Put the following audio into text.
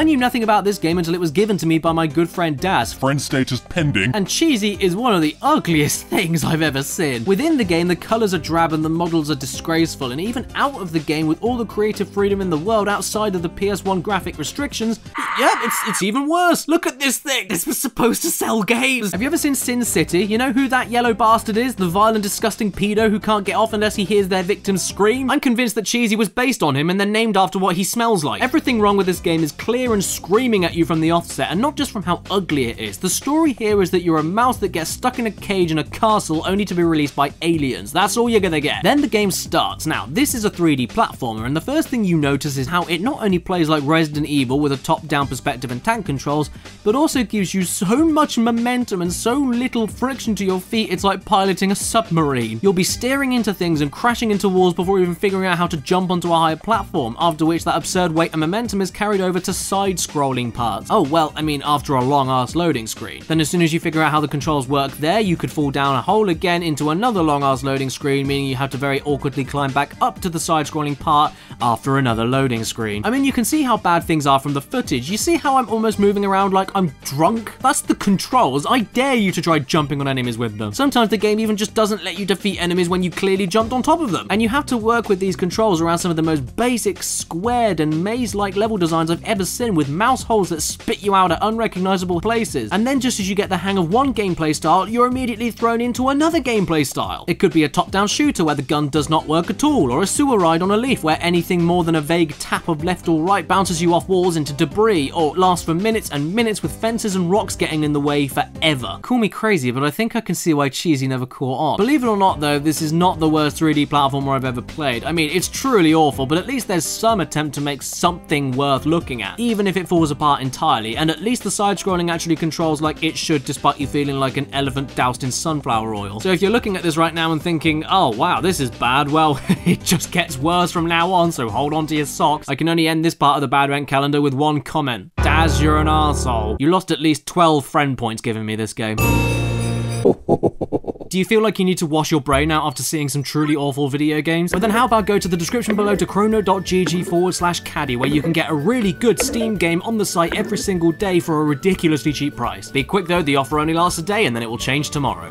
I knew nothing about this game until it was given to me by my good friend Daz, friend status pending, and Cheesy is one of the ugliest things I've ever seen. Within the game, the colours are drab and the models are disgraceful, and even out of the game, with all the creative freedom in the world outside of the PS1 graphic restrictions, yep, it's even worse. Look at this thing. This was supposed to sell games. Have you ever seen Sin City? You know who that yellow bastard is? The vile and disgusting pedo who can't get off unless he hears their victims scream? I'm convinced that Cheesy was based on him and then named after what he smells like. Everything wrong with this game is clear and screaming at you from the offset, and not just from how ugly it is. The story here is that you're a mouse that gets stuck in a cage in a castle only to be released by aliens. That's all you're gonna get. Then the game starts. Now, this is a 3D platformer, and the first thing you notice is how it not only plays like Resident Evil with a top-down perspective and tank controls, but also gives you so much momentum and so little friction to your feet, it's like piloting a submarine. You'll be steering into things and crashing into walls before even figuring out how to jump onto a higher platform, after which that absurd weight and momentum is carried over to side-scrolling parts. Oh, well, I mean, after a long-ass loading screen. Then as soon as you figure out how the controls work there, you could fall down a hole again into another long-ass loading screen, meaning you have to very awkwardly climb back up to the side-scrolling part after another loading screen. I mean, you can see how bad things are from the footage. You see how I'm almost moving around like I'm drunk? That's the controls. I dare you to try jumping on enemies with them. Sometimes the game even just doesn't let you defeat enemies when you clearly jumped on top of them. And you have to work with these controls around some of the most basic, squared and maze-like level designs I've ever seen, with mouse holes that spit you out at unrecognizable places. And then just as you get the hang of one gameplay style, you're immediately thrown into another gameplay style. It could be a top-down shooter where the gun does not work at all, or a sewer ride on a leaf where anything more than a vague tap of left or right bounces you off walls into debris, or lasts for minutes and minutes with fences and rocks getting in the way forever. Call me crazy, but I think I can see why Cheesy never caught on. Believe it or not though, this is not the worst 3D platformer I've ever played. I mean, it's truly awful, but at least there's some attempt to make something worth looking at, even if it falls apart entirely, and at least the side-scrolling actually controls like it should, despite you feeling like an elephant doused in sunflower oil. So if you're looking at this right now and thinking, oh wow, this is bad, well, it just gets worse from now on, so hold on to your socks. I can only end this part of the Badvent calendar with one comment. Daz, you're an arsehole. You lost at least 12 friend points giving me this game. Do you feel like you need to wash your brain out after seeing some truly awful video games? Well then how about go to the description below to chrono.gg/caddy, where you can get a really good Steam game on the site every single day for a ridiculously cheap price. Be quick though, the offer only lasts a day and then it will change tomorrow.